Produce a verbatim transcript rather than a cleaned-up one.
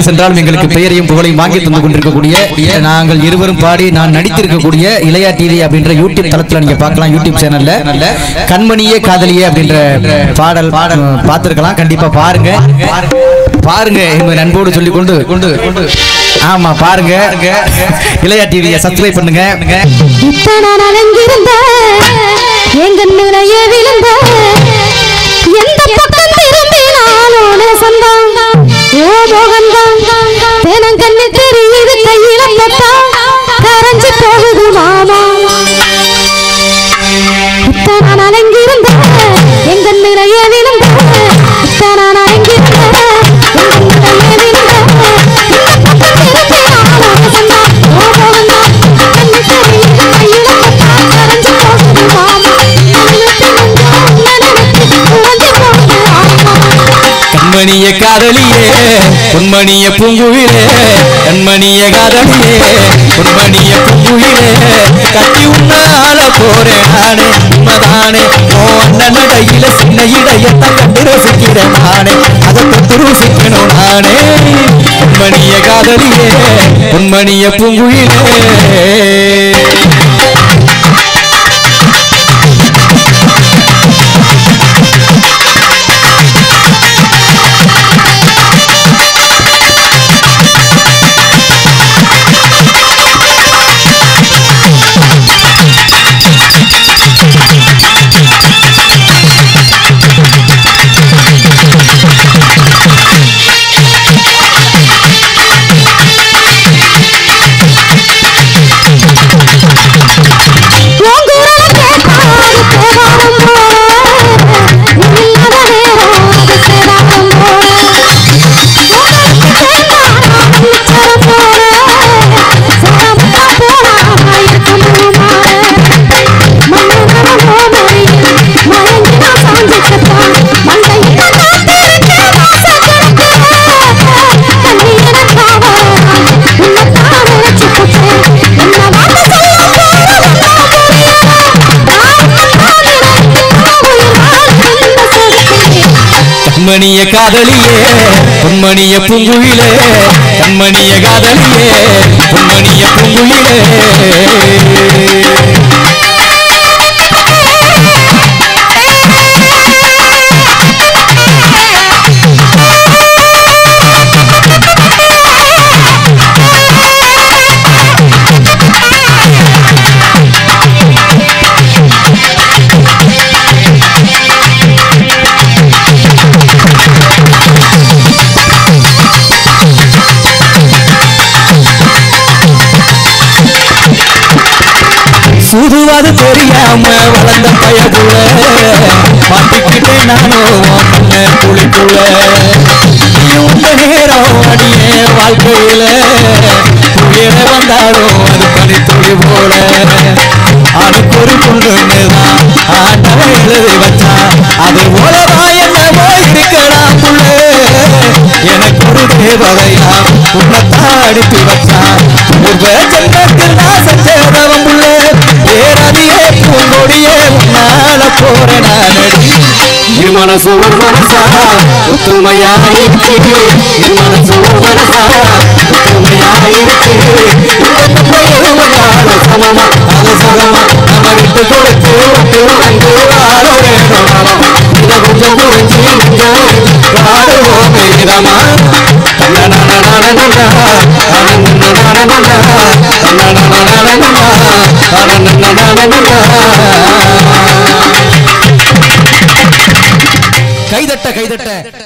எங்கு சென்றாலும் எங்களுக்கு பெயரையும் புகழையும் வாங்கி தந்து கொண்டிருக்கக்கூடிய நாங்கள் இருவரும் பாடி நான் நடித்திருக்கக்கூடிய இளையா டிவி அப்படின்ற யூடியூப் தளத்தில் நீங்க பார்க்கலாம். யூடியூப் சேனல்ல கண்மணியே காதலியே அப்படின்ற பாடல் பாடல் பார்த்திருக்கலாம். கண்டிப்பா பாருங்க பாருங்க எங்க அன்போடு சொல்லி கொண்டு கொண்டு ஆமா பாருங்க இளையா டிவியை சப்ஸ்கிரைப் பண்ணுங்க. கண்மணிய காதலியே பொன்மணிய பூங்குயிலே கண்மணிய காதலியே பொன்மணிய பூங்குயிலே கட்டி உன்னால போறேன் நானே உண்மைதானே ஓ அண்ணடையில சின்ன இடையத்தான் கண்டு ரசிக்கிறேன் நானே அதை தொட்டு ரசிக்கணும் நானே பொன்மணிய காதலியே பொன்மணிய பூங்குயிலே. கண்மணிய காதலியே பொன்மணிய பூங்குயிலே கண்மணிய காதலியே பொன்மணிய பூங்குயிலே. சுதுவாது தெரியாம வளர்ந்த பயபுல மாட்டிக்கிட்டே நானும் புளிப்புல உள்ள நேரம் அடியே வாழ்க்கையில உயர வந்தாலும் அது பனித்துளி போல அதுக்கு ஒரு பொண்ணுதான் ஆண்டவன் எழுதி வச்சா அது போலவா என்னவோ இருக்கலாம் புள்ள எனக்கு ஒரு தேவதையா உன்னத்தான் அனுப்பி வச்சா உங்கள் நான் செஞ்சவன் புள்ள ஏறடியே உன்னோடியே உன்னால போறேன் நானடி என் மனசு ஒரு மனசா ஒத்துமையாயிருக்கு என் மனசு ஒரு மனசா ஒத்துமையாயிருக்கு உன்னால சமமா அது சமமா நம்ம விட்டு கொடுத்து விட்டு வந்து வாழோரே சமமா இதை கொஞ்சம் புரிஞ்சு கொஞ்சம் வாழுவோம் இதமா கைதட்ட கைதட்ட